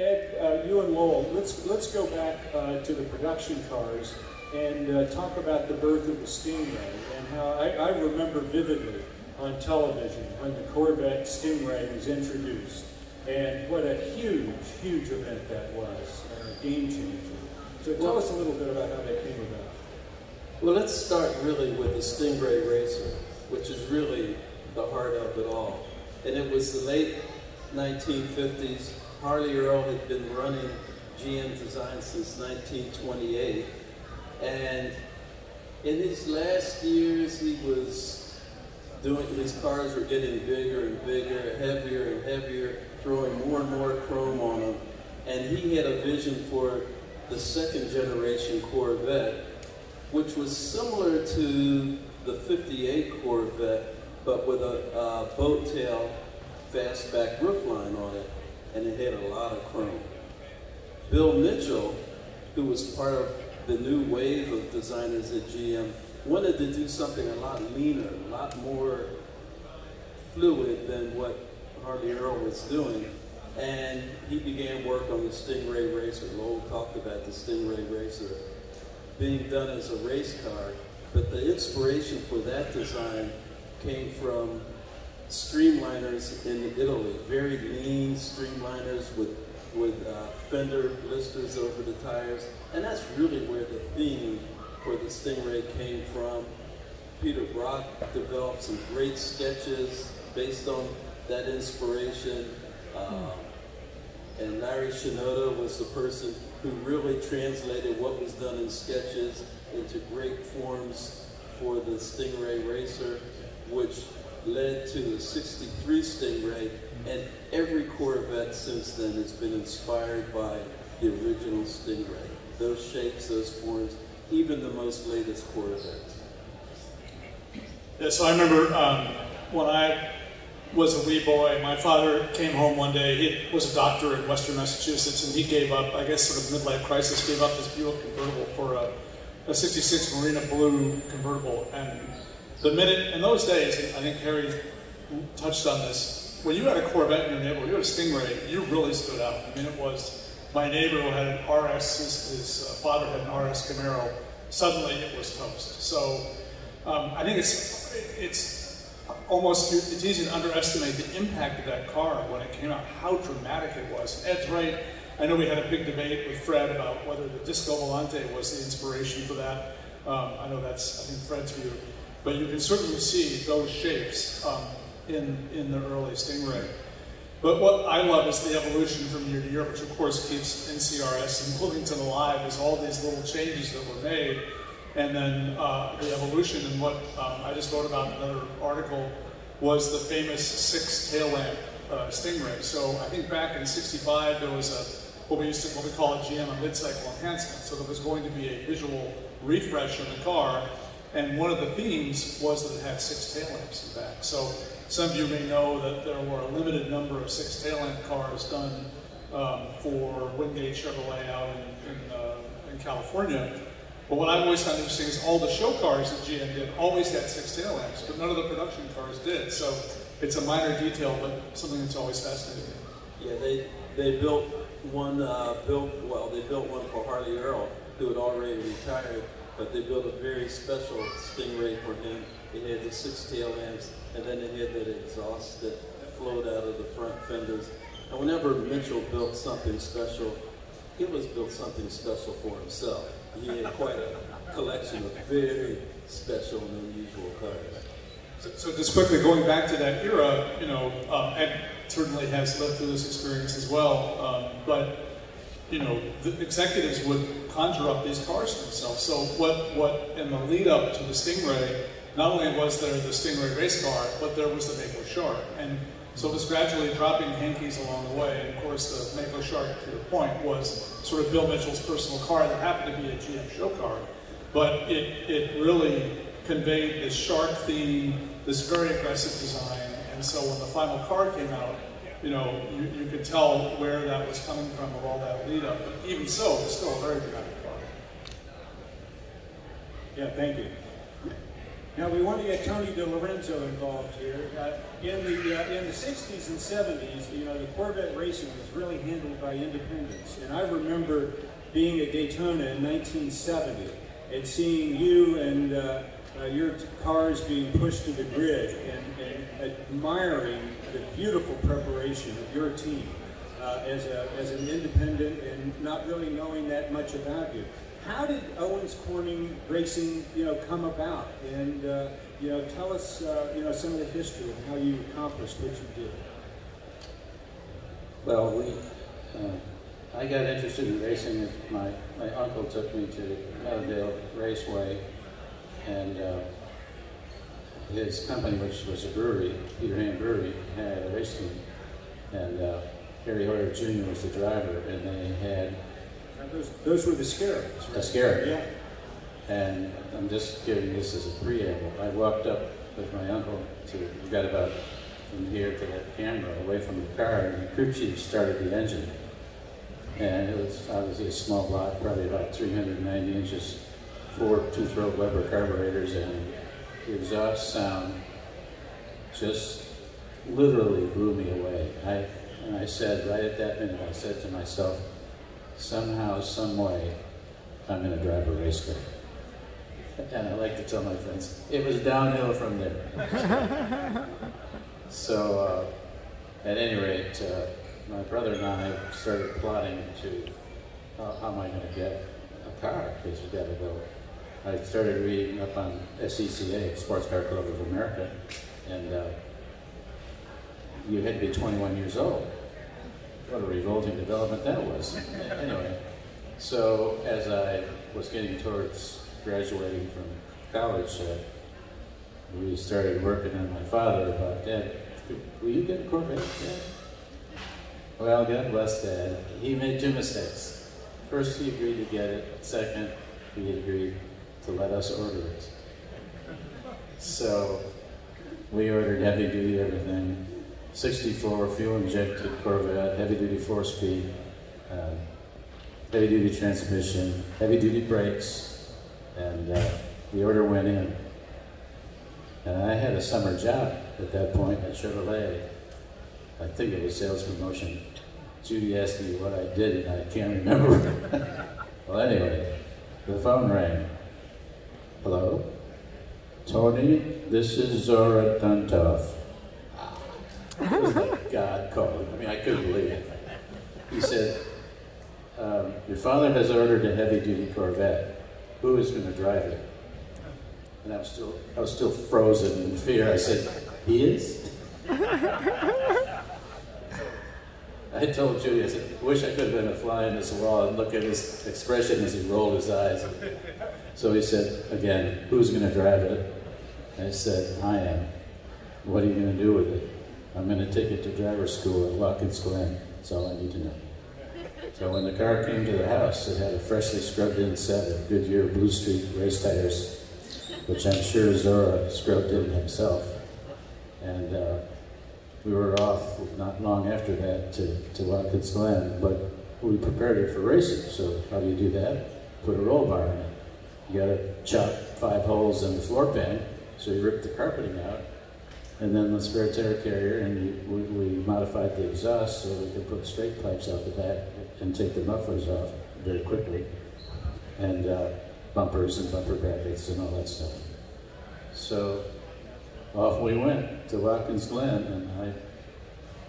Ed, you and Lowell, let's go back to the production cars and talk about the birth of the Stingray and how I remember vividly on television when the Corvette Stingray was introduced and what a huge, huge event that was, a game changer. So tell us a little bit about how that came about. Well, let's start really with the Stingray Racer, which is really the heart of it all. And it was the late 1950s. Harley Earl had been running GM design since 1928. And in his last years, he was doing, his cars were getting bigger and bigger, heavier and heavier, throwing more and more chrome on them. And he had a vision for the second generation Corvette, which was similar to the 58 Corvette, but with a boat tail fastback roofline on it, and it had a lot of chrome. Bill Mitchell, who was part of the new wave of designers at GM, wanted to do something a lot leaner, a lot more fluid than what Harley Earl was doing. And he began work on the Stingray Racer. Lowell talked about the Stingray Racer being done as a race car, but the inspiration for that design came from streamliners in Italy, very lean streamliners with fender blisters over the tires. And that's really where the theme for the Stingray came from. Peter Brock developed some great sketches based on that inspiration. And Larry Shinoda was the person who really translated what was done in sketches into great forms for the Stingray Racer, which led to the 63 Stingray, and every Corvette since then has been inspired by the original Stingray. Those shapes, those forms, even the most latest Corvettes. Yeah, so I remember when I was a wee boy, my father came home one day. He was a doctor in Western Massachusetts, and he gave up, I guess sort of midlife crisis, gave up his Buick convertible for a 66 Marina Blue convertible. And the minute, in those days, and I think Harry touched on this, when you had a Corvette in your neighborhood, you had a Stingray, you really stood out. I mean, it was my neighbor who had an RS, his father had an RS Camaro, suddenly it was toast. So I think it's easy to underestimate the impact of that car when it came out, how dramatic it was. Ed's right, I know we had a big debate with Fred about whether the Disco Volante was the inspiration for that. I know that's, I think, Fred's view. But you can certainly see those shapes in the early Stingray. But what I love is the evolution from year to year, which of course keeps NCRS and Bloomington alive, is all these little changes that were made, and then the evolution. And what I just wrote about in another article was the famous 6 tail lamp Stingray. So I think back in '65 there was what we call a GM, a mid-cycle enhancement. So there was going to be a visual refresh in the car. And one of the themes was that it had 6 tail lamps in the back. So some of you may know that there were a limited number of 6 tail lamp cars done for Wingate Chevrolet out in California. But what I've always found interesting is all the show cars that GM did always had 6 tail lamps, but none of the production cars did. So it's a minor detail, but something that's always fascinating. Yeah, they built one. They built one for Harley Earl, who had already retired. But they built a very special Stingray for him. It had the 6 tail lamps, and then it had that exhaust that flowed out of the front fenders. And whenever Mitchell built something special, he was built something special for himself. He had quite a collection of very special and unusual cars. So just quickly going back to that era, you know, Ed certainly has lived through this experience as well, but you know, the executives would conjure up these cars for themselves. So what in the lead up to the Stingray, not only was there the Stingray race car, but there was the Mako Shark. And so it was gradually dropping hankies along the way. And of course, the Mako Shark, to your point, was sort of Bill Mitchell's personal car that happened to be a GM show car. But it really conveyed this shark theme, this very aggressive design. And so when the final car came out, you know, you could tell where that was coming from with all that lead up, but even so, it's still a very dramatic car. Yeah, thank you. Now we want to get Tony DeLorenzo involved here. In the 60s and 70s, you know, the Corvette racing was really handled by independents. And I remember being at Daytona in 1970 and seeing you and your cars being pushed to the grid and admiring the beautiful preparation of your team as an independent and not really knowing that much about you. How did Owens Corning Racing, you know, come about? And you know, tell us, you know, some of the history of how you accomplished what you did. Well, I got interested in racing. My uncle took me to Meadowdale Raceway, and his company, which was a brewery, Peter Hand Brewery, had a race team, and Harry Hoyer Jr. was the driver, and they had. Those were the Scarabs, right? The Scarab, yeah. And I'm just giving this as a preamble. I walked up with my uncle to, we got about from here to that camera, away from the car, and the crew chief started the engine. And it was obviously a small block, probably about 390 inches, 4 two-throat Weber carburetors, and the exhaust sound just literally blew me away. And I said, right at that minute, I said to myself, somehow, some way, I'm going to drive a race car. And I like to tell my friends, it was downhill from there. So, at any rate, my brother and I started plotting to, how am I going to get a car? Because we've got to go. I started reading up on SECA, Sports Car Club of America, and you had to be 21 years old. What a revolting development that was. Anyway, so as I was getting towards graduating from college, we started working on my father about, Dad, will you get a Corvette, Dad? Well, God bless Dad. He made two mistakes. First, he agreed to get it. Second, he agreed to let us order it. So we ordered heavy-duty everything. 64 fuel-injected Corvette, heavy-duty 4-speed, heavy-duty transmission, heavy-duty brakes, and the order went in. And I had a summer job at that point at Chevrolet. I think it was sales promotion. Judy asked me what I did, and I can't remember. Well, anyway, the phone rang. Hello? Tony, this is Zora Tantoff. It was like God calling. I mean, I couldn't believe it. He said, your father has ordered a heavy-duty Corvette. Who is going to drive it? And I was still frozen in fear. I said, he is? I told Judy, I said, I wish I could have been a fly in this wall and look at his expression as he rolled his eyes. So he said, again, who's going to drive it? And I said, I am. What are you going to do with it? I'm going to take it to driver's school at Watkins Glen. That's all I need to know. So when the car came to the house, it had a freshly scrubbed-in set of Goodyear Blue Street race tires, which I'm sure Zora scrubbed in himself. And we were off not long after that to Watkins Glen, but we prepared it for racing. So how do you do that? Put a roll bar in it. You got to chop 5 holes in the floor pan, so you rip the carpeting out. And then the spare tire carrier, and we modified the exhaust so we could put straight pipes out the back and take the mufflers off very quickly, and bumpers and bumper brackets and all that stuff. So off we went to Watkins Glen, and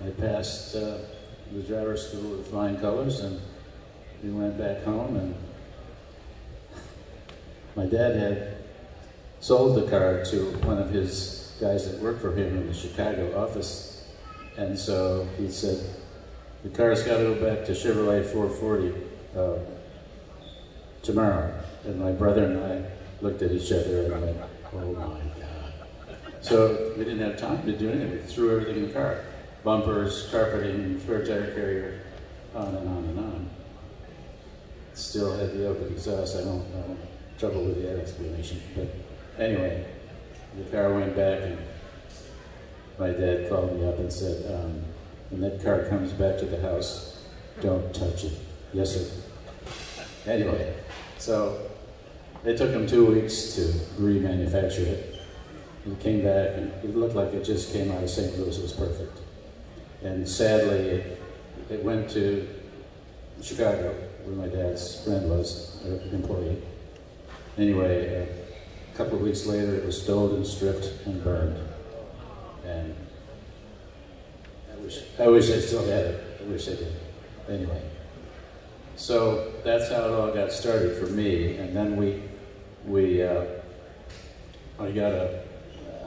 I passed the driver's school with flying colors, and we went back home, and my dad had sold the car to one of his guys that worked for him in the Chicago office. And so he said, the car's got to go back to Chevrolet 440 tomorrow. And my brother and I looked at each other and went, oh my God. So we didn't have time to do anything. We threw everything in the car. Bumpers, carpeting, spare tire carrier, on and on and on. Still had the open exhaust. I don't know, trouble with that explanation. But anyway, the car went back, and my dad called me up and said, when that car comes back to the house, don't touch it. Yes, sir. Anyway, so it took him 2 weeks to remanufacture it, and came back, and it looked like it just came out of St. Louis. It was perfect. And sadly, it went to Chicago, where my dad's friend was, an employee. Anyway, a couple of weeks later, it was stowed and stripped and burned. And I wish I still had it. I wish I did. Anyway, so that's how it all got started for me. And then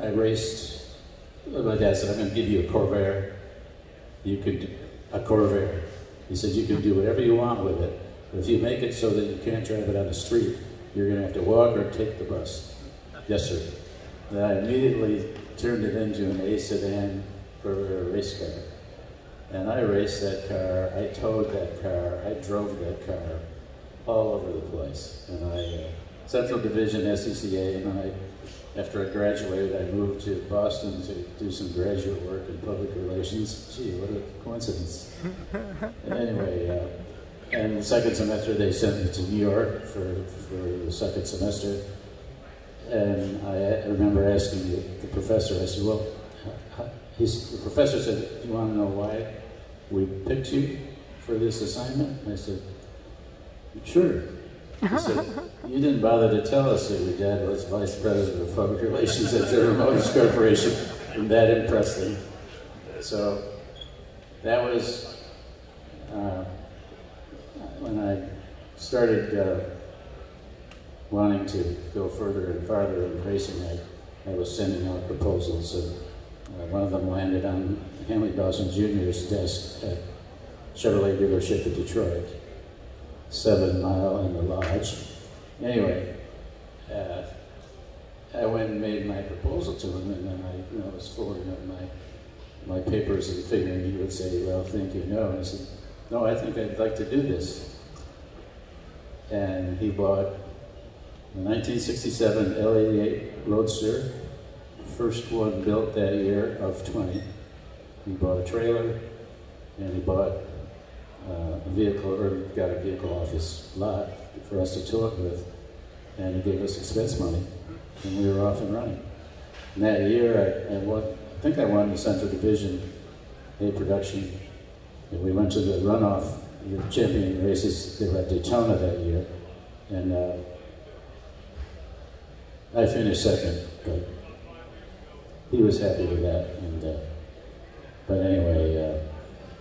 I raced. My dad said, "I'm going to give you a Corvair. You could do a Corvair." He said, "You can do whatever you want with it, but if you make it so that you can't drive it on the street, you're going to have to walk or take the bus." "Yes, sir." And I immediately turned it into an A sedan for a race car. And I raced that car, I towed that car, I drove that car all over the place. And I, Central Division, SECA, and after I graduated, I moved to Boston to do some graduate work in public relations. Gee, what a coincidence. Anyway, and the second semester, they sent me to New York for the second semester. And I remember asking the professor, I said, "Well," the professor said, "Do you want to know why we picked you for this assignment?" And I said, "Sure." He said, "You didn't bother to tell us that your dad was vice president of public relations at General Motors Corporation," and that impressed me. So that was when I started wanting to go further and farther in racing. I was sending out proposals, and one of them landed on Hanley Dawson Jr.'s desk at Chevrolet dealership in Detroit, 7 Mile and the Lodge. Anyway, I went and made my proposal to him, and then I was folding up my papers and figuring he would say, "Well, thank you, no." And I said, "No, I think I'd like to do this." And he bought the 1967 L88 Roadster, first one built that year of 20. He bought a trailer, and he bought a vehicle, or got a vehicle off his lot for us to tow it with, and he gave us expense money, and we were off and running. And that year, I think I won the Central Division A production, and we went to the runoff, the champion races. They were at Daytona that year, and I finished second, but he was happy with that. And but anyway,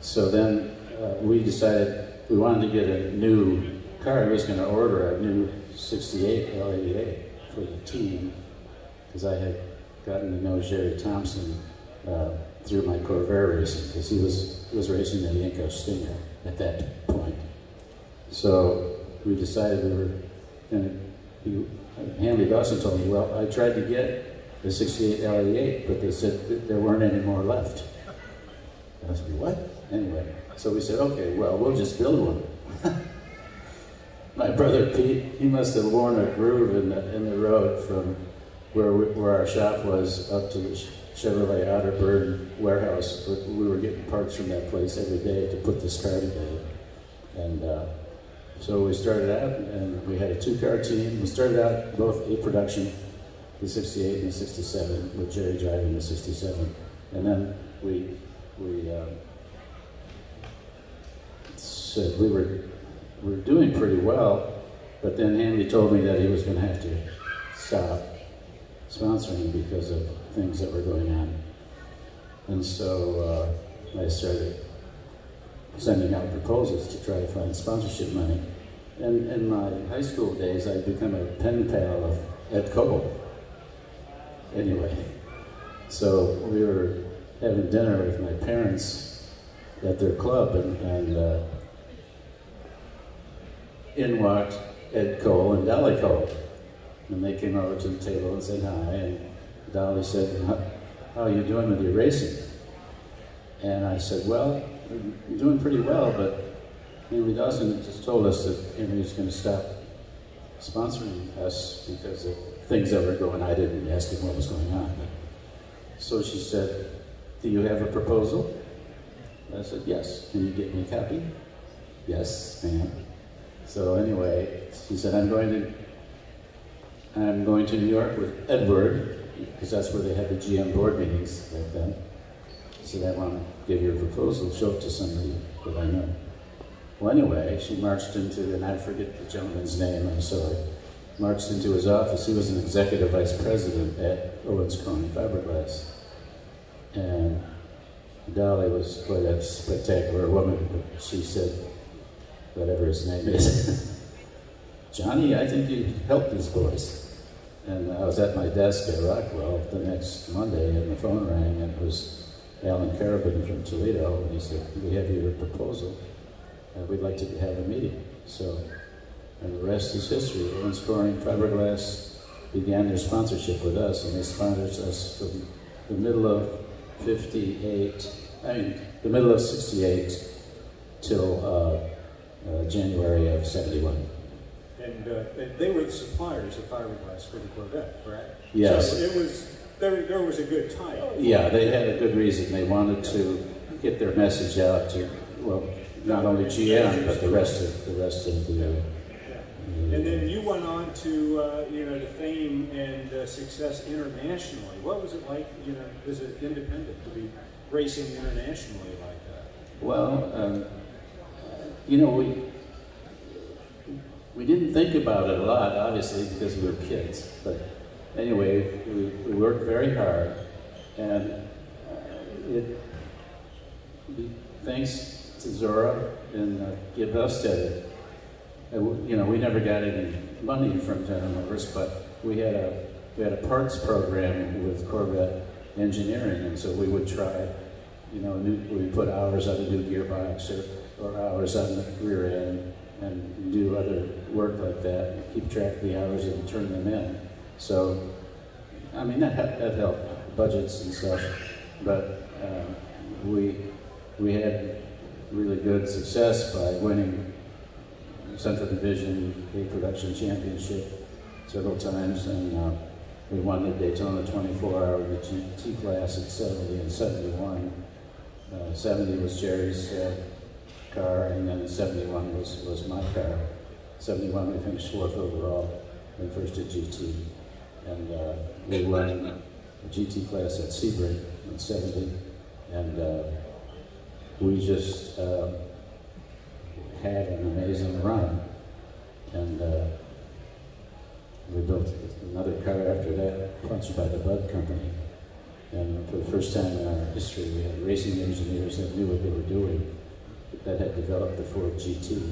so then. We decided we wanted to get a new car. I was going to order a new 68 L88 for the team, because I had gotten to know Jerry Thompson through my Corvair racing, because he was racing the Mako Stingray at that point. So we decided we were going to, Hanley Dawson told me, "Well, I tried to get the 68 L88, but they said that there weren't any more left." And I said, "What?" Anyway. So we said, "Okay, well, we'll just build one." My brother Pete, he must have worn a groove in the road from where our shop was up to the Chevrolet Otterburn warehouse. But we were getting parts from that place every day to put this car together. And so we started out, and we had a two-car team. We started out both A production, the 68 and the 67, with Jerry driving the 67. And then we were doing pretty well, but then Hanley told me that he was going to have to stop sponsoring because of things that were going on. And so I started sending out proposals to try to find sponsorship money. And in my high school days, I'd become a pen pal of Ed Cole. Anyway, so we were having dinner with my parents at their club, and in walked Ed Cole and Dolly Cole. And they came over to the table and said hi, and Dolly said, "How are you doing with your racing?" And I said, "Well, I'm doing pretty well, but Henry Dawson just told us that Henry was going to stop sponsoring us because of things that were going on." I didn't ask him what was going on. So she said, "Do you have a proposal?" I said, "Yes." "Can you get me a copy?" "Yes, ma'am." So anyway, he said, I'm going to New York with Edward because that's where they had the GM board meetings back then. So they want to give you a proposal, show it to somebody that I know. Well, anyway, she marched into, and I forget the gentleman's name, I'm sorry, marched into his office. He was an executive vice president at Owens Corning Fiberglass. And Dolly was quite a spectacular woman, but she said, whatever his name is, Johnny, I think you help these boys. And I was at my desk at Rockwell the next Monday, and the phone rang, and it was Alan Carabin from Toledo, and he said, we have your proposal, and we'd like to have a meeting. So, and the rest is history. Owens Corning Fiberglass began their sponsorship with us, and they sponsored us from the middle of 68 till January of 71. And they were the suppliers of fiberglass for the Corvette, correct? Yes. So it was, there was a good tie. Yeah, they had a good reason. They wanted to get their message out to, well, not only GM, but the rest of the... And then you went on to, you know, to fame and success internationally. What was it like, you know, as an independent to be racing internationally like that? Well, you know, we didn't think about it a lot, obviously, because we were kids. But anyway, we worked very hard, and thanks to Zora and Gib Husted, you know, we never got any money from turnovers, but we had a parts program with Corvette Engineering, and so we would try, you know, we put hours on a new gearbox or hours on the rear end and do other work like that, and keep track of the hours and turn them in. So, I mean, that helped budgets and stuff, but we had really good success by winning Central Division A Production Championship several times, and we won the Daytona 24-hour, the T class at 70 and 71. 70 was Jerry's car, and then 71 was my car. 71 we finished 4th overall and first at GT, and we won the GT class at Sebring in 70, and we just had an amazing run, and we built another car after that, sponsored by the Bud company. And for the first time in our history, we had racing engineers that knew what they were doing, that had developed the Ford GT,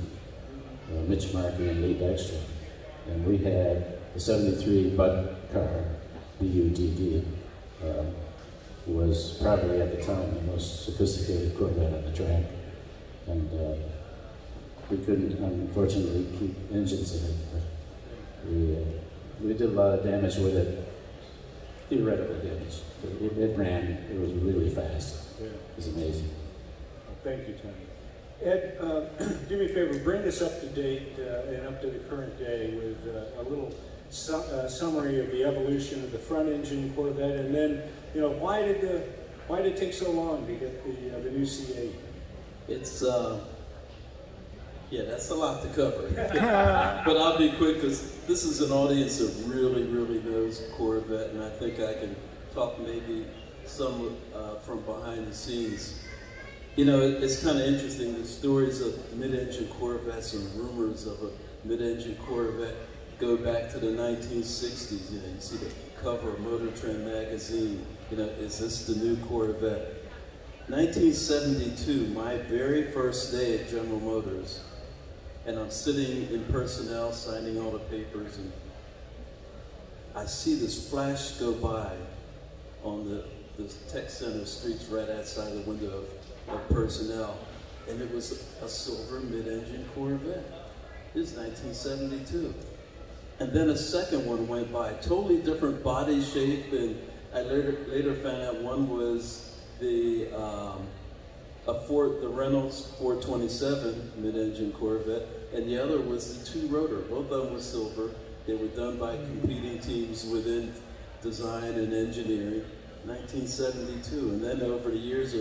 Mitch Markey and Lee Dexter. And we had the 73 Bud car, BUDD, was probably at the time the most sophisticated Corvette on the track, and we couldn't, unfortunately, keep engines in it, but we did a lot of damage with it, theoretical damage. It ran, it was really fast. Yeah. It was amazing. Well, thank you, Tony. Ed, do me a favor, bring us up to date and up to the current day with a little summary of the evolution of the front engine Corvette, and then, you know, why did it take so long to get the new C8? It's, yeah, that's a lot to cover, but I'll be quick because this is an audience that really, really knows Corvette, and I think I can talk maybe some from behind the scenes. You know, it's kind of interesting, the stories of mid-engine Corvettes and rumors of a mid-engine Corvette go back to the 1960s. You know, you see the cover of Motor Trend magazine, you know, is this the new Corvette? 1972, my very first day at General Motors, and I'm sitting in personnel signing all the papers, and I see this flash go by on the tech center streets right outside the window of personnel, and it was a silver mid-engine Corvette. It was 1972. And then a second one went by, totally different body shape, and I later found out one was the the Reynolds 427 mid-engine Corvette, and the other was the two-rotor. Both of them were silver. They were done by competing teams within design and engineering, 1972. And then over the years,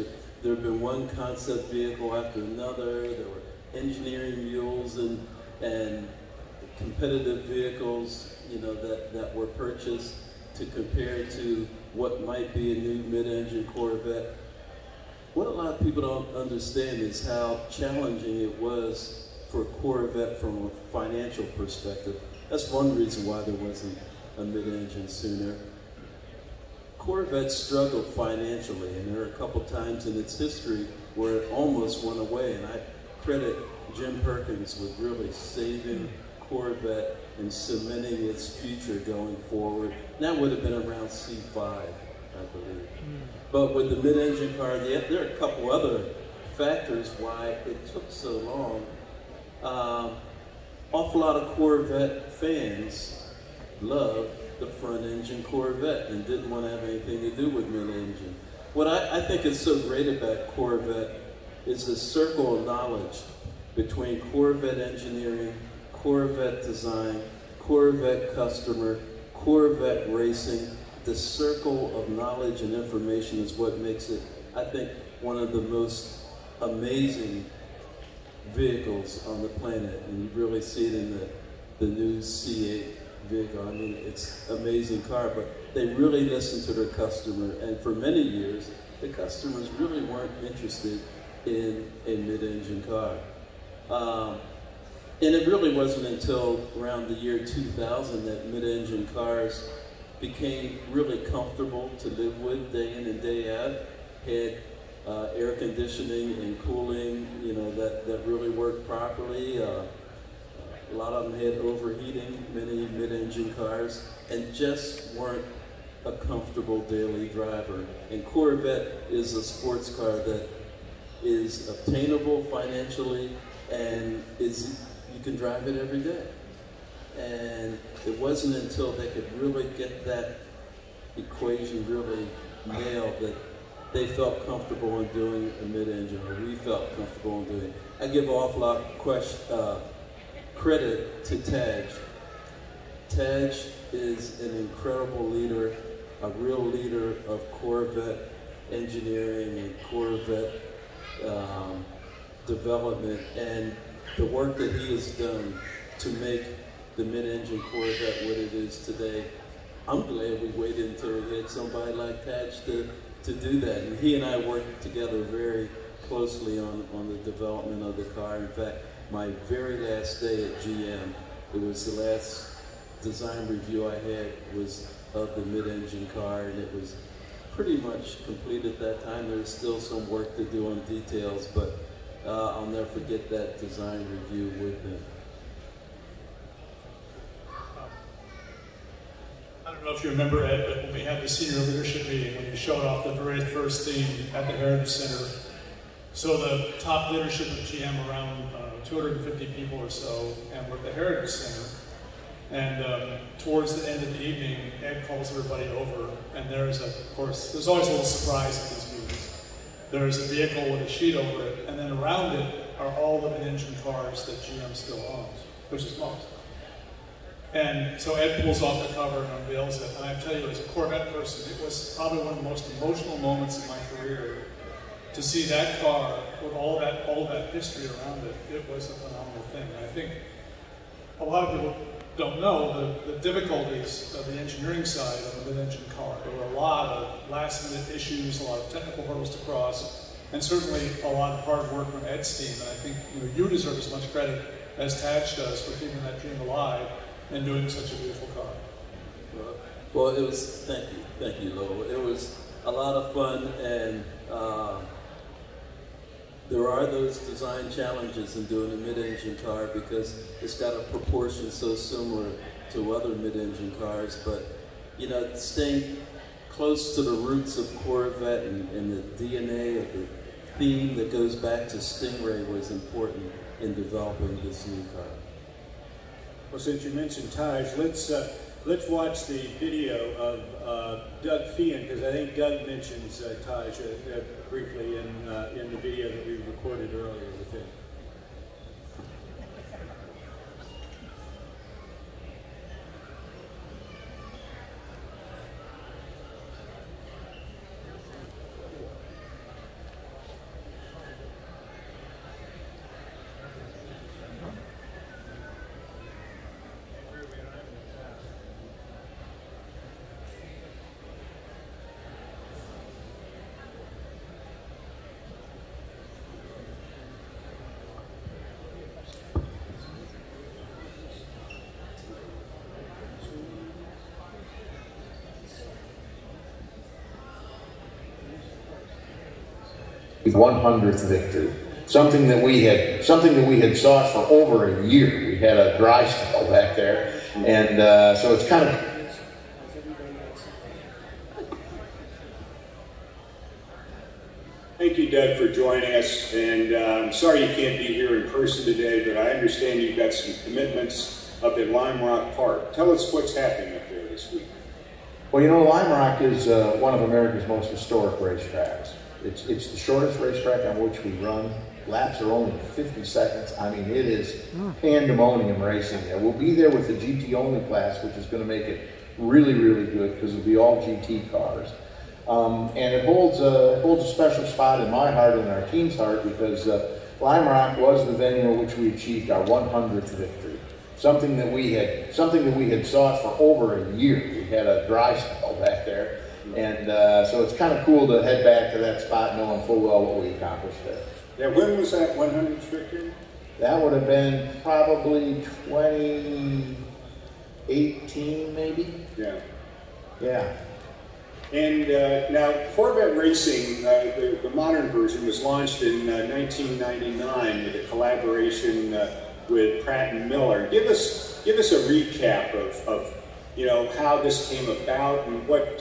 there had been one concept vehicle after another. There were engineering mules and competitive vehicles, you know, that were purchased to compare it to what might be a new mid-engine Corvette. What a lot of people don't understand is how challenging it was for Corvette from a financial perspective. That's one reason why there wasn't a mid-engine sooner. Corvette struggled financially, and there are a couple times in its history where it almost went away, and I credit Jim Perkins with really saving Corvette and cementing its future going forward. That would have been around C5, I believe. But with the mid-engine car, there are a couple other factors why it took so long. Awful lot of Corvette fans loved the front-engine Corvette and didn't want to have anything to do with mid-engine. What I think is so great about Corvette is the circle of knowledge between Corvette engineering, Corvette design, Corvette customer, Corvette racing. The circle of knowledge and information is what makes it, I think, one of the most amazing vehicles on the planet. And you really see it in the new C8 vehicle. I mean, it's an amazing car, but they really listen to their customer. And for many years, the customers really weren't interested in a mid-engine car. And it really wasn't until around the year 2000 that mid-engine cars became really comfortable to live with day in and day out, had air conditioning and cooling, you know, that really worked properly. A lot of them had overheating, many mid-engine cars, and just weren't a comfortable daily driver. And Corvette is a sports car that is obtainable financially and you can drive it every day. And it wasn't until they could really get that equation really nailed that they felt comfortable in doing a mid-engine, or we felt comfortable in doing it. I give an awful lot of credit to Tadge. Tadge is an incredible leader, a real leader of Corvette engineering and Corvette development, and the work that he has done to make the mid-engine Corvette what it is today. I'm glad we waited until we had somebody like Tadge to do that. And he and I worked together very closely on the development of the car. In fact, my very last day at GM, it was the last design review I had was of the mid-engine car, and it was pretty much complete at that time. There's still some work to do on details, but I'll never forget that design review with him. I don't know if you remember, Ed, but when we had the senior leadership meeting, when you showed off the very first theme at the Heritage Center, so the top leadership of GM, around 250 people or so, and we're at the Heritage Center, and towards the end of the evening, Ed calls everybody over, and there's always a little surprise at these meetings. There's a vehicle with a sheet over it, and then around it are all the mid-engine cars that GM still owns, which is most. And so Ed pulls off the cover and unveils it. And I tell you, as a Corvette person, it was probably one of the most emotional moments in my career to see that car with all that history around it. It was a phenomenal thing. And I think a lot of people don't know the difficulties of the engineering side of a mid-engine car. There were a lot of last-minute issues, a lot of technical hurdles to cross, and certainly a lot of hard work from Ed's team. And I think you deserve as much credit as Tadge does for keeping that dream alive and doing such a beautiful car. Well, it was, thank you, Lowell. It was a lot of fun, and there are those design challenges in doing a mid-engine car because it's got a proportion so similar to other mid-engine cars, but staying close to the roots of Corvette and the DNA of the theme that goes back to Stingray was important in developing this new car. Well, since you mentioned Tadge, let's watch the video of Doug Feehan, because I think Doug mentions Tadge briefly in the video that we recorded earlier with him. his 100th victory. Something that we had sought for over a year. We had a dry spell back there, and so it's kind of. Thank you, Doug, for joining us, and I'm sorry you can't be here in person today, but I understand you've got some commitments up at Lime Rock Park. Tell us what's happening up there this week. Well, you know, Lime Rock is one of America's most historic racetracks. It's the shortest racetrack on which we run. Laps are only 50 seconds. I mean, it is pandemonium racing. And we'll be there with the GT-only class, which is going to make it really, really good because it'll be all GT cars. And it holds a special spot in my heart and our team's heart because Lime Rock was the venue in which we achieved our 100th victory. Something that we had sought for over a year. We had a dry spell back there, and so it's kind of cool to head back to that spot knowing full well what we accomplished there. Yeah, when was that 100th victory? That would have been probably 2018, maybe. Yeah. Yeah. And now, Corvette Racing, the modern version, was launched in 1999 with a collaboration with Pratt and Miller. Give us a recap of you know how this came about and what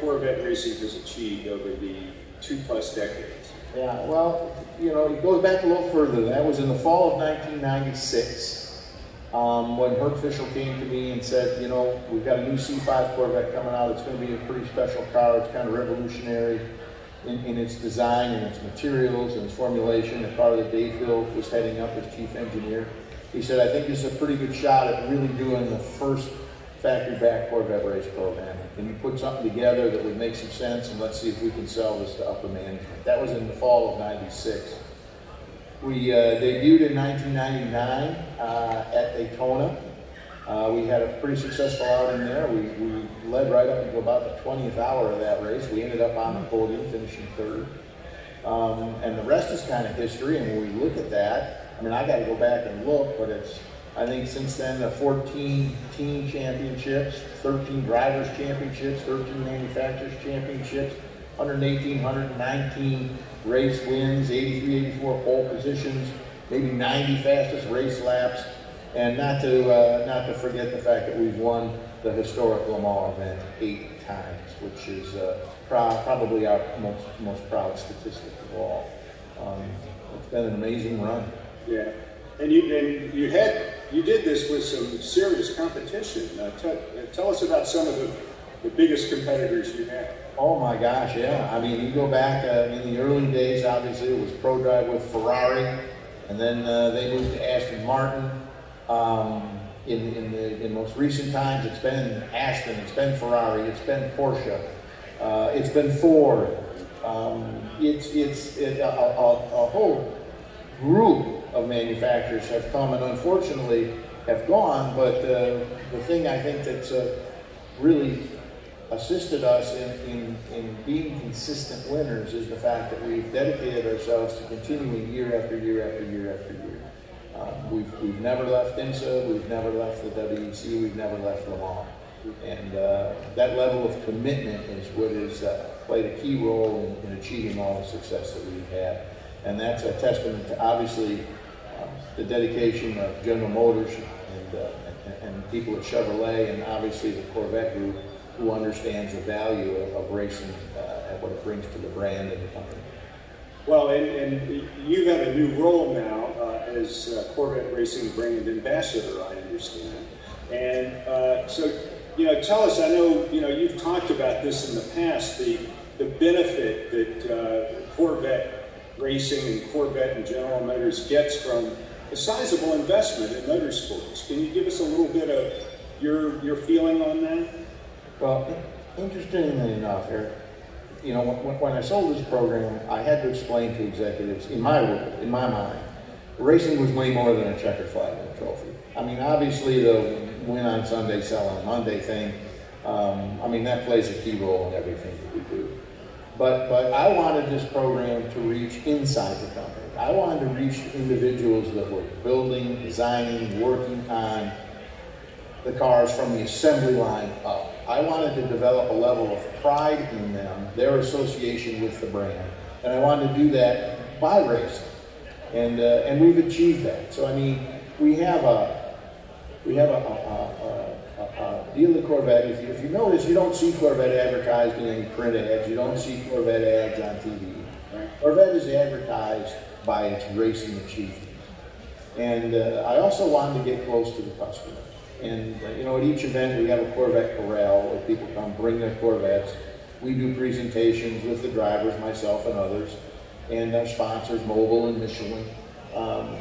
Corvette Racing has achieved over the 2+ decades. Yeah, well, you know, it goes back a little further. That was in the fall of 1996. When Herb Fischel came to me and said, you know, we've got a new C5 Corvette coming out. It's going to be a pretty special car. It's kind of revolutionary in its design and its materials and its formulation. The car that Dave Hill was heading up as chief engineer. He said, I think this is a pretty good shot at really doing the first factory-backed Corvette race program. Can you put something together that would make some sense, and let's see if we can sell this to upper management. That was in the fall of 96. We debuted in 1999 at Daytona. We had a pretty successful outing there. We led right up until about the 20th hour of that race. We ended up on the podium, finishing third. And the rest is kind of history. And when we look at that, I mean, I got to go back and look, but it's, I think since then, 14 team championships, 13 drivers championships, 13 manufacturers championships, 118, 119 race wins, 83, 84 pole positions, maybe 90 fastest race laps, and not to forget the fact that we've won the historic Le Mans event 8 times, which is probably our most proud statistic of all. It's been an amazing run. Yeah, and you did this with some serious competition. Tell us about some of the biggest competitors you had. Oh my gosh, yeah. I mean, you go back in the early days, obviously, it was ProDrive with Ferrari, and then they moved to Aston Martin. In most recent times, it's been Aston, it's been Ferrari, it's been Porsche, it's been Ford. It's a whole group of manufacturers have come and unfortunately have gone, but the thing I think that's really assisted us in being consistent winners is the fact that we've dedicated ourselves to continuing year after year after year after year. We've never left IMSA, we've never left the WEC, we've never left Le Mans. And that level of commitment is what has played a key role in achieving all the success that we've had. And that's a testament to, obviously, the dedication of General Motors and people at Chevrolet and obviously the Corvette group, who understands the value of racing and what it brings to the brand and the company. Well, and you have a new role now as Corvette Racing brand ambassador, I understand. And so, you know, tell us. I know you know you've talked about this in the past. The benefit that Corvette Racing and Corvette and General Motors gets from a sizable investment in motorsports. Can you give us a little bit of your feeling on that? Well, interestingly enough, Eric, you know, when I sold this program, I had to explain to executives, in my mind, racing was way more than a checkered flag and a trophy. I mean, obviously, the win on Sunday, sell on Monday thing, I mean, that plays a key role in everything that we do. But I wanted this program to reach inside the company. I wanted to reach individuals that were building, designing, working on the cars from the assembly line up. I wanted to develop a level of pride in them, their association with the brand, and I wanted to do that by racing, and we've achieved that. So I mean, we have a deal with Corvette. If you notice, you don't see Corvette advertised in any print ads. You don't see Corvette ads on TV. Right? Corvette is advertised by its racing achievements. And I also wanted to get close to the customer. And you know, at each event we have a Corvette corral where people come bring their Corvettes. We do presentations with the drivers, myself and others, and our sponsors, Mobil and Michelin.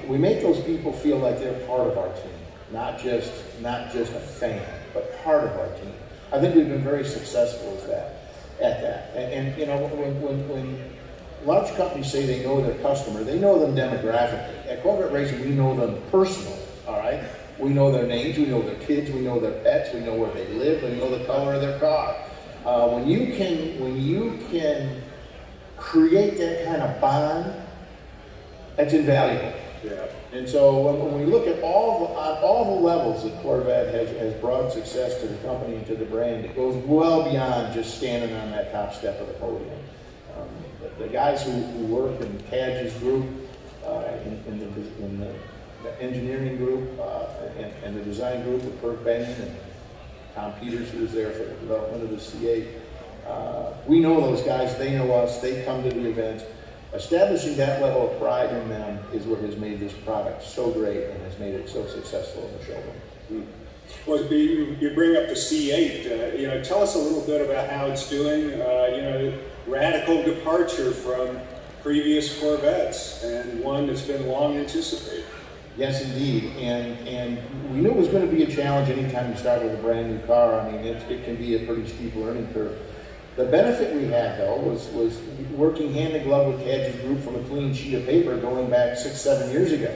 We make those people feel like they're part of our team, not just a fan, but part of our team. I think we've been very successful at that. And you know, when large companies say they know their customer, they know them demographically. At Corvette Racing, we know them personally, all right? We know their names, we know their kids, we know their pets, we know where they live, we know the color of their car. When you can create that kind of bond, that's invaluable. Yeah. And so when we look at all the levels that Corvette has brought success to the company and to the brand, it goes well beyond just standing on that top step of the podium. The guys who work in Tadge's group, in the engineering group, and the design group with Kirk Benyon and Tom Peters, who was there for the development of the C8. We know those guys, they know us, they come to the events. Establishing that level of pride in them is what has made this product so great and has made it so successful in the showroom. Well, you bring up the C8. You know, tell us a little bit about how it's doing. You know, radical departure from previous Corvettes and one that's been long anticipated. Yes, indeed, and we knew it was going to be a challenge anytime you start with a brand new car. I mean, it can be a pretty steep learning curve. The benefit we had, though, was working hand in glove with Tadge's group from a clean sheet of paper going back 6-7 years ago.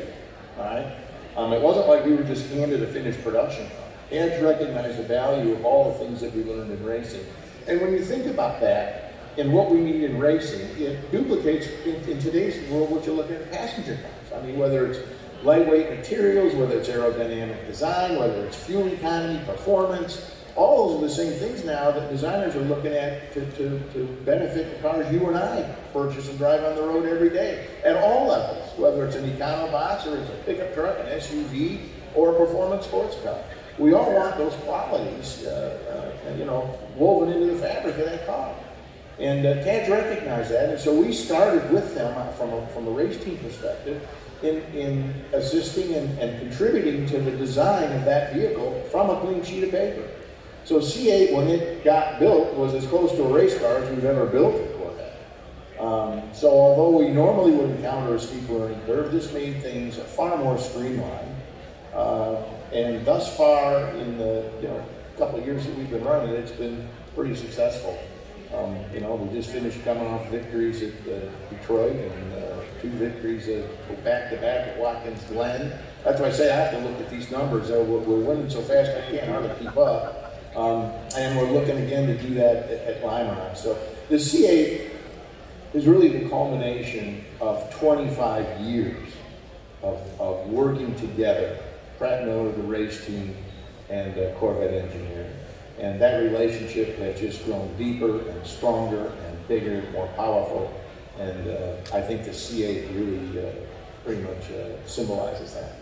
All right, it wasn't like we were just handed a finished production. Tadge recognized the value of all the things that we learned in racing, and when you think about that and what we need in racing, it duplicates in today's world what you look at passenger cars. I mean, whether it's lightweight materials, whether it's aerodynamic design, whether it's fuel economy, performance, all those are the same things now that designers are looking at to benefit the cars you and I purchase and drive on the road every day at all levels, whether it's an econo box or it's a pickup truck, an SUV, or a performance sports car. We all want those qualities, you know, woven into the fabric of that car. And Tadge recognized that, and so we started with them from a race team perspective, in assisting and contributing to the design of that vehicle from a clean sheet of paper. So C8, when it got built, was as close to a race car as we've ever built a Corvette. So although we normally would encounter a steep learning curve, this made things far more streamlined. And thus far, in the couple of years that we've been running, it's been pretty successful. You know, we just finished coming off victories at Detroit and 2 victories back-to-back at Watkins Glen. That's why I say I have to look at these numbers. We're winning so fast I can't hardly keep up. And we're looking again to do that at Lime Rock. So the C8 is really the culmination of 25 years of working together, Pratt & Miller, the race team, and Corvette engineering. And that relationship has just grown deeper and stronger and bigger, more powerful. And I think the C8 really pretty much symbolizes that.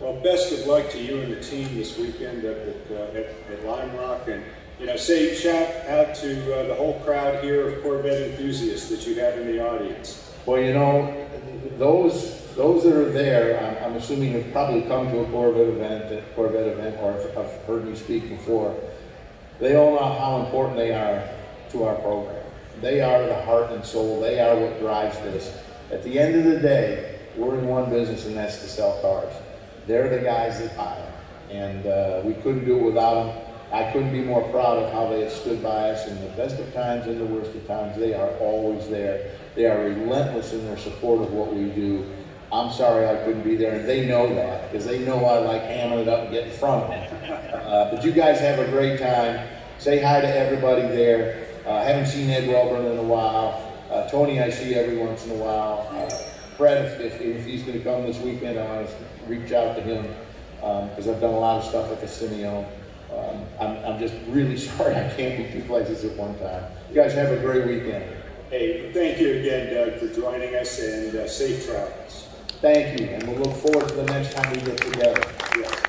Well, best of luck to you and the team this weekend at Lime Rock. And, you know, say shout out to the whole crowd here of Corvette enthusiasts that you have in the audience. Well, you know, those that are there, I'm assuming have probably come to a Corvette event, or have heard me speak before. They all know how important they are to our program. They are the heart and soul. They are what drives this. At the end of the day, we're in one business, and that's to sell cars. They're the guys that buy them, and we couldn't do it without them. I couldn't be more proud of how they have stood by us in the best of times and the worst of times. They are always there. They are relentless in their support of what we do. I'm sorry I couldn't be there, and they know that, because they know I like hammering it up and getting in front of them. But you guys have a great time. Say hi to everybody there. Haven't seen Ed Welburn in a while. Tony I see every once in a while. Fred, if he's going to come this weekend, I want to reach out to him, because I've done a lot of stuff at the Simeon. I'm just really sorry I can't be 2 places at one time. You guys have a great weekend. Hey, thank you again, Doug, for joining us, and safe travels. Thank you, and we'll look forward to the next time we get together. Yeah.